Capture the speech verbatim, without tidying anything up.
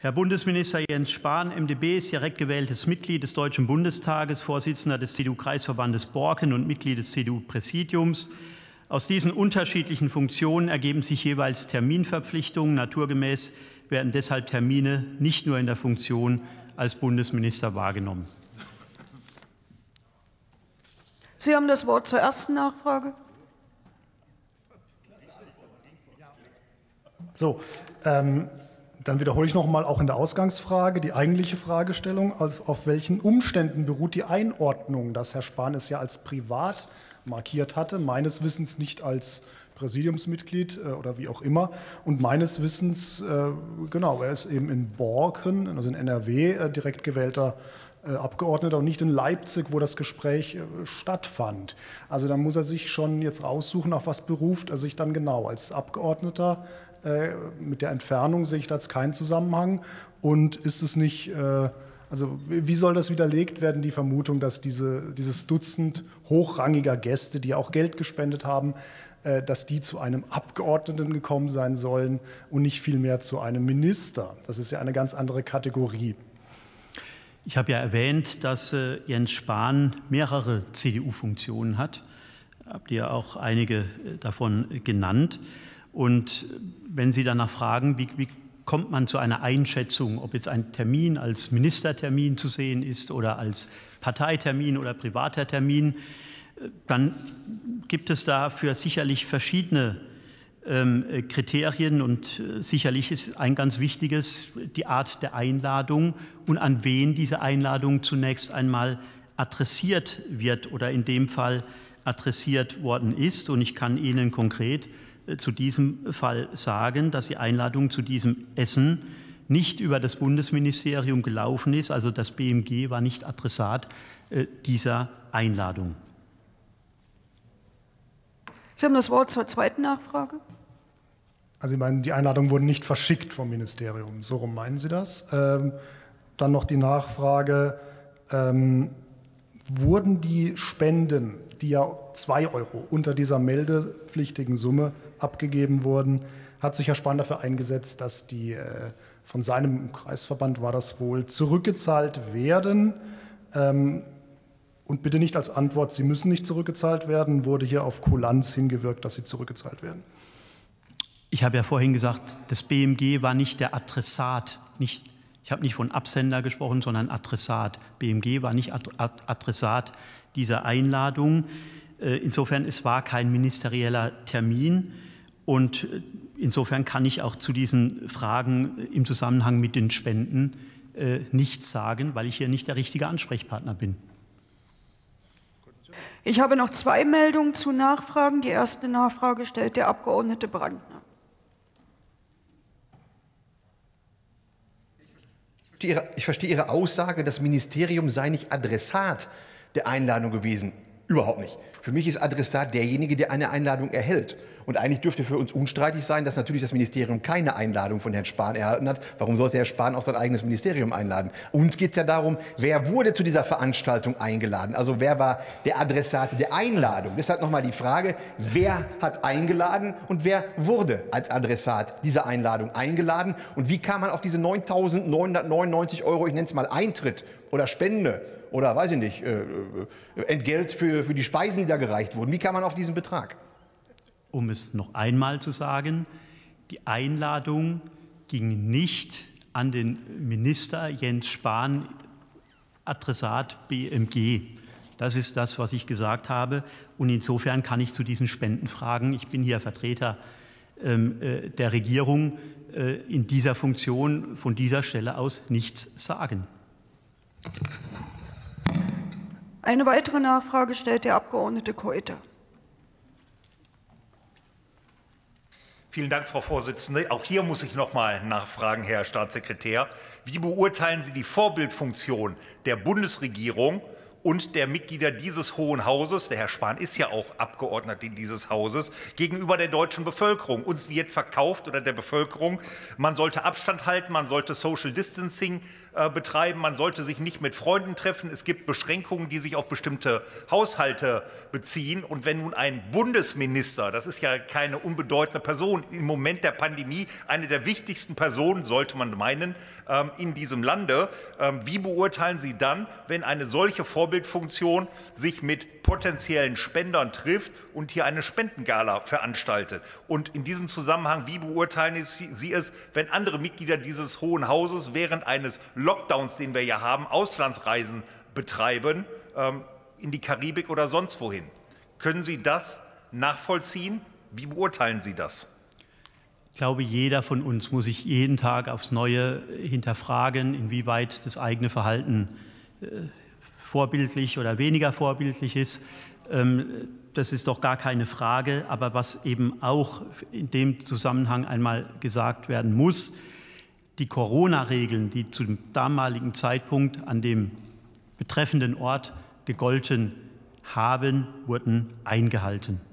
Herr Bundesminister Jens Spahn, M D B, ist direkt gewähltes Mitglied des Deutschen Bundestages, Vorsitzender des C D U-Kreisverbandes Borken und Mitglied des C D U-Präsidiums. Aus diesen unterschiedlichen Funktionen ergeben sich jeweils Terminverpflichtungen. Naturgemäß werden deshalb Termine nicht nur in der Funktion als Bundesminister wahrgenommen. Sie haben das Wort zur ersten Nachfrage. So. Ähm Dann wiederhole ich noch mal auch in der Ausgangsfrage die eigentliche Fragestellung, also auf welchen Umständen beruht die Einordnung, dass Herr Spahn es ja als privat markiert hatte, meines Wissens nicht als Präsidiumsmitglied oder wie auch immer. Und meines Wissens, genau, er ist eben in Borken, also in N R W, direkt gewählter Abgeordneter und nicht in Leipzig, wo das Gespräch stattfand. Also da muss er sich schon jetzt raussuchen, auf was beruft er sich dann genau als Abgeordneter. Mit der Entfernung sehe ich da jetzt keinen Zusammenhang. Und ist es nicht, also wie soll das widerlegt werden, die Vermutung, dass diese, dieses Dutzend hochrangiger Gäste, die auch Geld gespendet haben, dass die zu einem Abgeordneten gekommen sein sollen und nicht vielmehr zu einem Minister? Das ist ja eine ganz andere Kategorie. Ich habe ja erwähnt, dass Jens Spahn mehrere C D U-Funktionen hat. Habt ihr auch einige davon genannt. Und wenn Sie danach fragen, wie, wie kommt man zu einer Einschätzung, ob jetzt ein Termin als Ministertermin zu sehen ist oder als Parteitermin oder privater Termin, dann gibt es dafür sicherlich verschiedene ähm, Kriterien. Und sicherlich ist ein ganz wichtiges die Art der Einladung und an wen diese Einladung zunächst einmal adressiert wird oder in dem Fall adressiert worden ist. Und ich kann Ihnen konkret zu diesem Fall sagen, dass die Einladung zu diesem Essen nicht über das Bundesministerium gelaufen ist. Also das B M G war nicht Adressat dieser Einladung. Sie haben das Wort zur zweiten Nachfrage. Also Sie meinen, die Einladung wurde nicht verschickt vom Ministerium. So rum meinen Sie das? Ähm, dann noch die Nachfrage, ähm, wurden die Spenden, die ja zwei Euro unter dieser meldepflichtigen Summe abgegeben wurden, hat sich Herr Spahn dafür eingesetzt, dass die äh, von seinem Kreisverband war das wohl zurückgezahlt werden. Ähm, und bitte nicht als Antwort, sie müssen nicht zurückgezahlt werden, wurde hier auf Kulanz hingewirkt, dass sie zurückgezahlt werden. Ich habe ja vorhin gesagt, das B M G war nicht der Adressat. Nicht, ich habe nicht von Absender gesprochen, sondern Adressat. B M G war nicht Ad- Ad- Adressat dieser Einladung. Insofern, es war kein ministerieller Termin und insofern kann ich auch zu diesen Fragen im Zusammenhang mit den Spenden äh, nichts sagen, weil ich hier nicht der richtige Ansprechpartner bin. Ich habe noch zwei Meldungen zu Nachfragen. Die erste Nachfrage stellt der Abgeordnete Brandner. Ich verstehe Ihre Aussage, das Ministerium sei nicht Adressat der Einladung gewesen. Überhaupt nicht. Für mich ist Adressat derjenige, der eine Einladung erhält. Und eigentlich dürfte für uns unstreitig sein, dass natürlich das Ministerium keine Einladung von Herrn Spahn erhalten hat. Warum sollte Herr Spahn auch sein eigenes Ministerium einladen? Uns geht es ja darum, wer wurde zu dieser Veranstaltung eingeladen? Also wer war der Adressat der Einladung? Deshalb nochmal die Frage, wer hat eingeladen und wer wurde als Adressat dieser Einladung eingeladen? Und wie kam man auf diese neuntausendneunhundertneunundneunzig Euro, ich nenne es mal Eintritt oder Spende oder weiß ich nicht, äh, Entgelt für, für die Speisen, die da gereicht wurden? Wie kam man auf diesen Betrag? Um es noch einmal zu sagen, die Einladung ging nicht an den Minister Jens Spahn, Adressat B M G. Das ist das, was ich gesagt habe. Und insofern kann ich zu diesen Spendenfragen, ich bin hier Vertreter ähm, äh, der Regierung, äh, in dieser Funktion von dieser Stelle aus nichts sagen. Eine weitere Nachfrage stellt der Abgeordnete Keuter. Vielen Dank, Frau Vorsitzende. Auch hier muss ich noch mal nachfragen, Herr Staatssekretär. Wie beurteilen Sie die Vorbildfunktion der Bundesregierung und der Mitglieder dieses Hohen Hauses, der Herr Spahn ist ja auch Abgeordneter dieses Hauses, gegenüber der deutschen Bevölkerung. Uns wird verkauft oder der Bevölkerung, man sollte Abstand halten, man sollte Social Distancing äh, betreiben, man sollte sich nicht mit Freunden treffen. Es gibt Beschränkungen, die sich auf bestimmte Haushalte beziehen. Und wenn nun ein Bundesminister, das ist ja keine unbedeutende Person, im Moment der Pandemie eine der wichtigsten Personen, sollte man meinen, ähm, in diesem Lande, ähm, wie beurteilen Sie dann, wenn eine solche Vorbildfunktion sich mit potenziellen Spendern trifft und hier eine Spendengala veranstaltet? Und in diesem Zusammenhang, wie beurteilen Sie es, wenn andere Mitglieder dieses Hohen Hauses während eines Lockdowns, den wir ja haben, Auslandsreisen betreiben, ähm, in die Karibik oder sonst wohin? Können Sie das nachvollziehen? Wie beurteilen Sie das? Ich glaube, jeder von uns muss sich jeden Tag aufs Neue hinterfragen, inwieweit das eigene Verhalten äh, vorbildlich oder weniger vorbildlich ist. Ähm, das ist doch gar keine Frage. Aber was eben auch in dem Zusammenhang einmal gesagt werden muss, die Corona-Regeln, die zu dem damaligen Zeitpunkt an dem betreffenden Ort gegolten haben, wurden eingehalten.